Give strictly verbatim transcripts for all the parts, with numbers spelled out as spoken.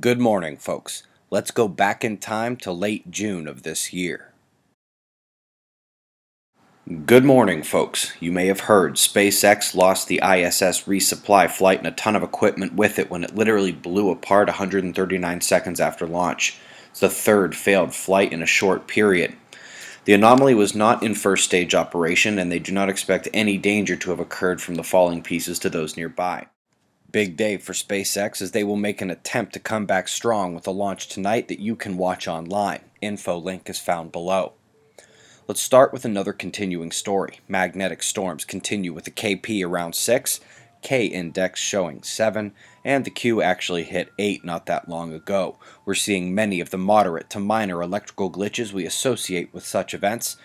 Good morning, folks. Let's go back in time to late June of this year. Good morning, folks. You may have heard SpaceX lost the I S S resupply flight and a ton of equipment with it when it literally blew apart one hundred thirty-nine seconds after launch. It's the third failed flight in a short period. The anomaly was not in first stage operation, and they do not expect any danger to have occurred from the falling pieces to those nearby. Big day for SpaceX, as they will make an attempt to come back strong with a launch tonight that you can watch online. Info link is found below. Let's start with another continuing story. Magnetic storms continue with the K P around six, K index showing seven, and the Q actually hit eight not that long ago. We're seeing many of the moderate to minor electrical glitches we associate with such events.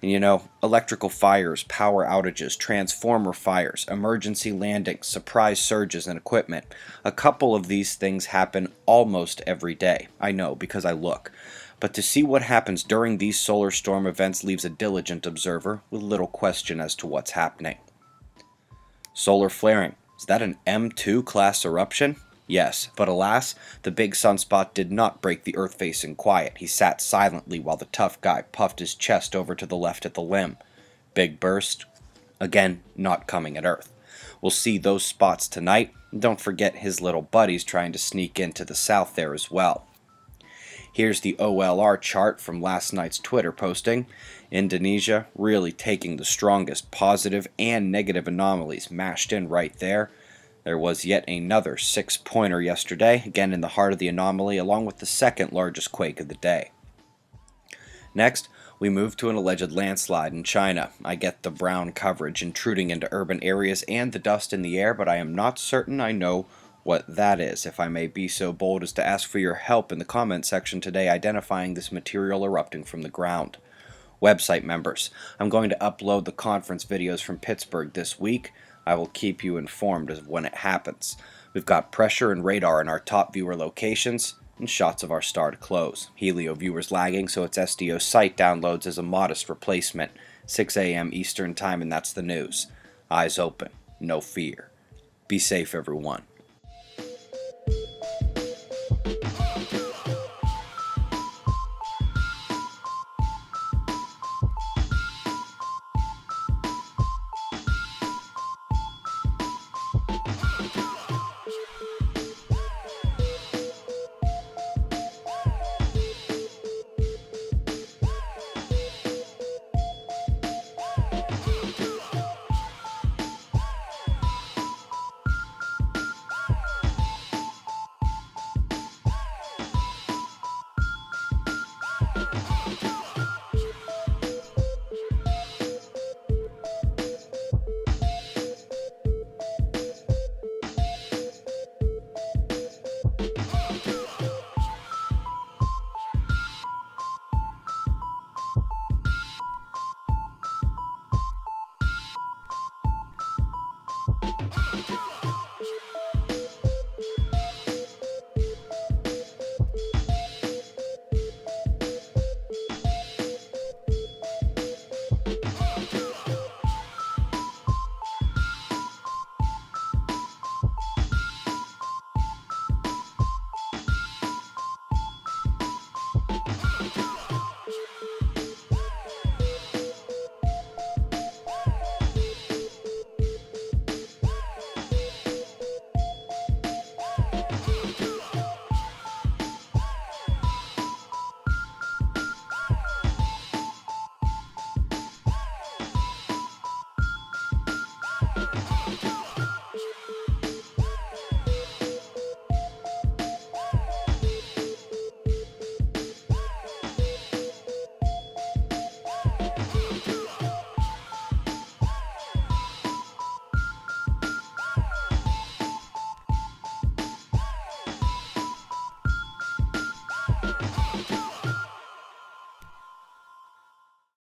And you know, electrical fires, power outages, transformer fires, emergency landings, surprise surges in equipment. A couple of these things happen almost every day. I know, because I look. But to see what happens during these solar storm events leaves a diligent observer with little question as to what's happening. Solar flaring. Is that an M two class eruption? Yes, but alas, the big sunspot did not break the earth face in quiet. He sat silently while the tough guy puffed his chest over to the left at the limb. Big burst, again, not coming at Earth. We'll see those spots tonight, and don't forget his little buddies trying to sneak into the south there as well. Here's the O L R chart from last night's Twitter posting. Indonesia really taking the strongest positive and negative anomalies mashed in right there. There was yet another six-pointer yesterday, again in the heart of the anomaly, along with the second largest quake of the day. Next, we move to an alleged landslide in China. I get the brown coverage intruding into urban areas and the dust in the air, but I am not certain I know what that is. If I may be so bold as to ask for your help in the comment section today identifying this material erupting from the ground. Website members, I'm going to upload the conference videos from Pittsburgh this week. I will keep you informed of when it happens. We've got pressure and radar in our top viewer locations and shots of our star to close. Helio viewers lagging, so its S D O site downloads as a modest replacement. six A M Eastern time, and that's the news. Eyes open, no fear. Be safe, everyone.